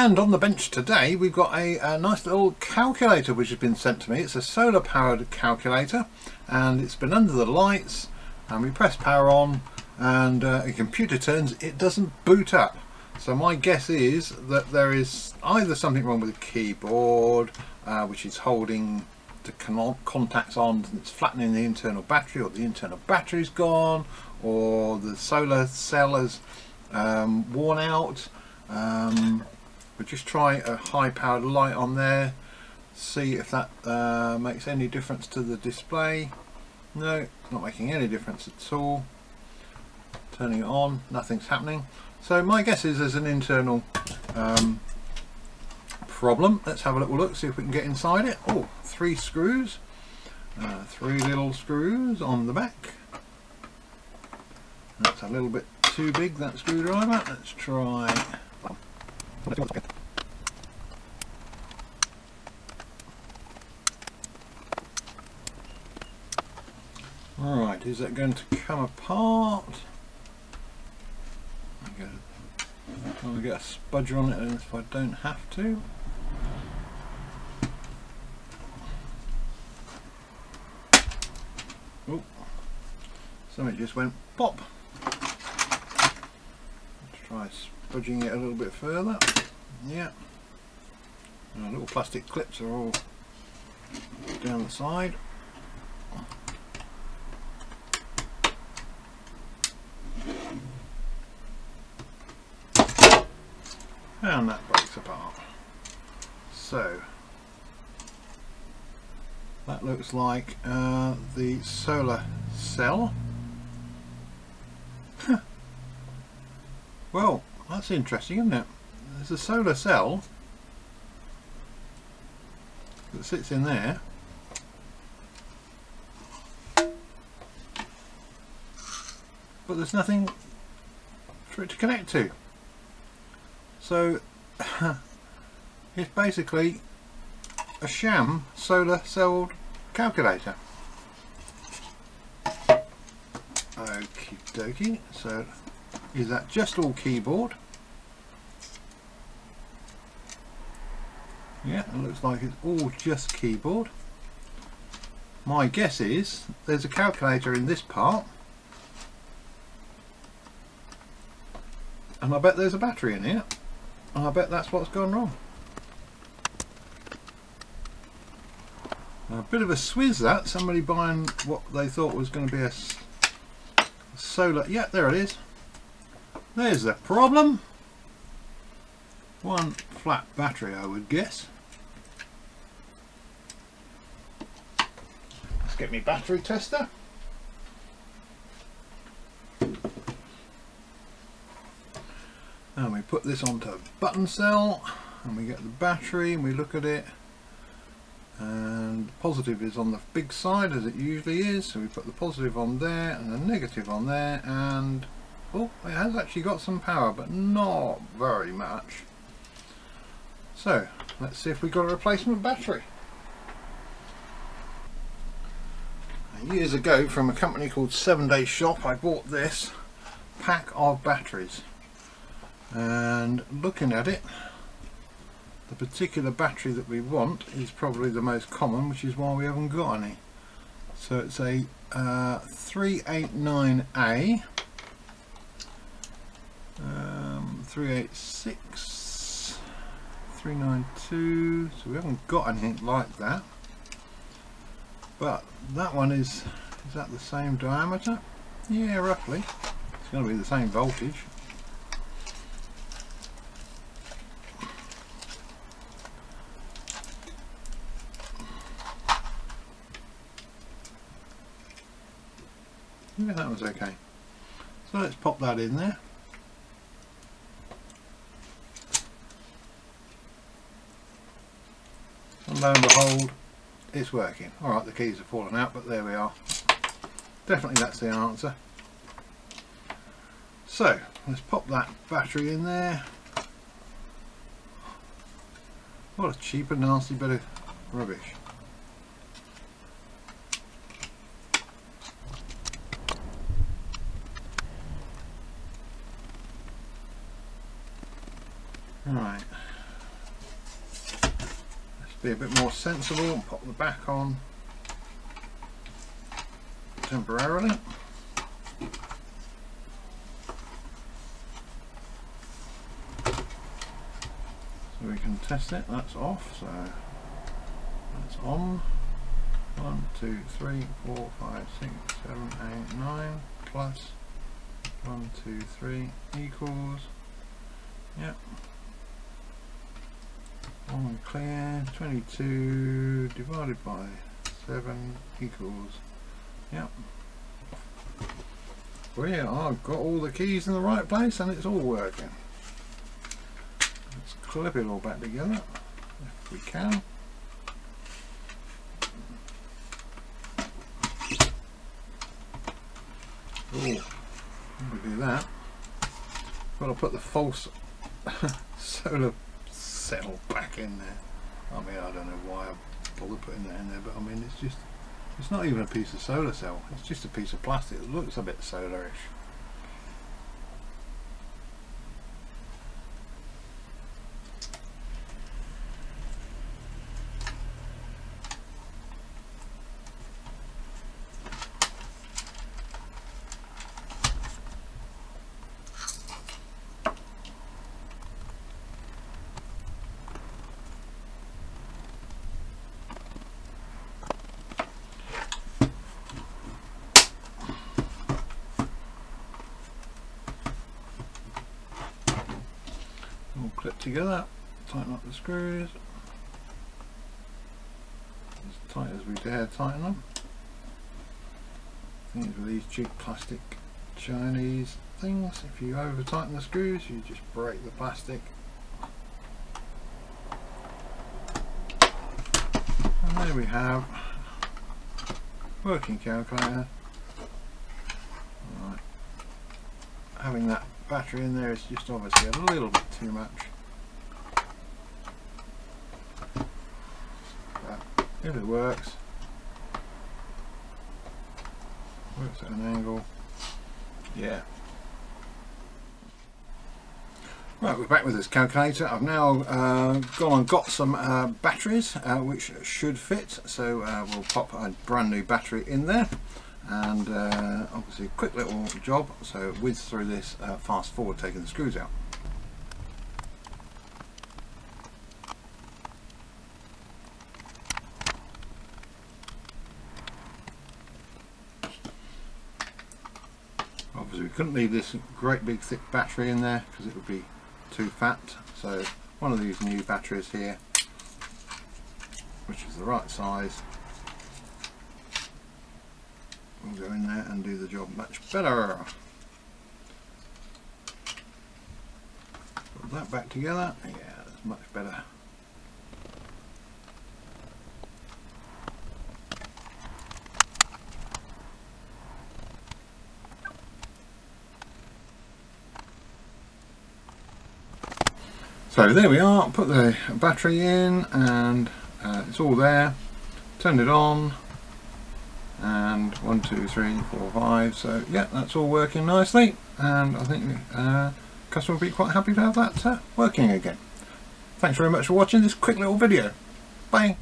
And on the bench today we've got a nice little calculator which has been sent to me. It's a solar powered calculator and it's been under the lights, and we press power on and a computer turns, it doesn't boot up. So my guess is that there is either something wrong with the keyboard, which is holding the contacts on and it's flattening the internal battery, or the internal battery's gone, or the solar cell is worn out. We'll just try a high powered light on there, see if that makes any difference to the display. No, not making any difference at all. Turning it on, nothing's happening. So my guess is there's an internal problem. Let's have a little look, see if we can get inside it. Oh, three screws, three little screws on the back. That's a little bit too big, that screwdriver. Let's try. All right, is that going to come apart? I'm going to get a spudger on it if I don't have to. Oh, something just went pop. Let's try spudging it a little bit further. Yeah, our little plastic clips are all down the side. And that breaks apart. So that looks like the solar cell. Well, that's interesting, isn't it? There's a solar cell that sits in there. But there's nothing for it to connect to. So it's basically a sham solar cell calculator. Okie dokie, so is that just all keyboard? Yeah, it looks like it's all just keyboard. My guess is there's a calculator in this part, and I bet there's a battery in here. And I bet that's what's gone wrong. Now, a bit of a swizz, that somebody buying what they thought was going to be a solar. Yeah, there it is. There's the problem. One flat battery, I would guess. Let's get me battery tester. And we put this onto a button cell and we get the battery and we look at it, and the positive is on the big side as it usually is, so we put the positive on there and the negative on there, and oh, it has actually got some power, but not very much. So let's see if we got a replacement battery. Years ago, from a company called 7 Day Shop, I bought this pack of batteries. And looking at it, the particular battery that we want is probably the most common, which is why we haven't got any. So it's a 389A 386 392, so we haven't got anything like that. But that one is that the same diameter? Yeah, roughly. It's going to be the same voltage. Yeah, that was okay. So let's pop that in there. And lo and behold, it's working. Alright, the keys have fallen out, but there we are. Definitely that's the answer. So let's pop that battery in there. What a cheap and nasty bit of rubbish. Right, be a bit more sensible and pop the back on temporarily. So we can test it. That's off, so that's on. 1, 2, 3, 4, 5, 6, 7, 8, 9, plus 1, 2, 3, equals, yep, on clear, 22 divided by 7 equals, yep, I've got all the keys in the right place and it's all working. Let's clip it all back together, if we can. Oh, we do that. Got to put the false solar cell back in there. I mean, I don't know why I bother putting that in there, but I mean, it's just, it's not even a piece of solar cell. It's just a piece of plastic that looks a bit solarish. Together, tighten up the screws as tight as we dare tighten them. Things with these cheap plastic Chinese things, if you over tighten the screws you just break the plastic, and there we have working calculator. All right. Having that battery in there is just obviously a little bit too much. If it works, works at an angle, yeah. Right, we're back with this calculator. I've now gone and got some batteries which should fit, so we'll pop a brand new battery in there, and obviously a quick little job, so whiz through this fast forward, taking the screws out. Couldn't leave this great big thick battery in there because it would be too fat, so one of these new batteries here, which is the right size, will go in there and do the job much better. Put that back together, yeah, that's much better. So there we are, put the battery in and it's all there, turned it on, and 1, 2, 3, 4, 5, so yeah, that's all working nicely, and I think the customer will be quite happy to have that working again. Thanks very much for watching this quick little video. Bye.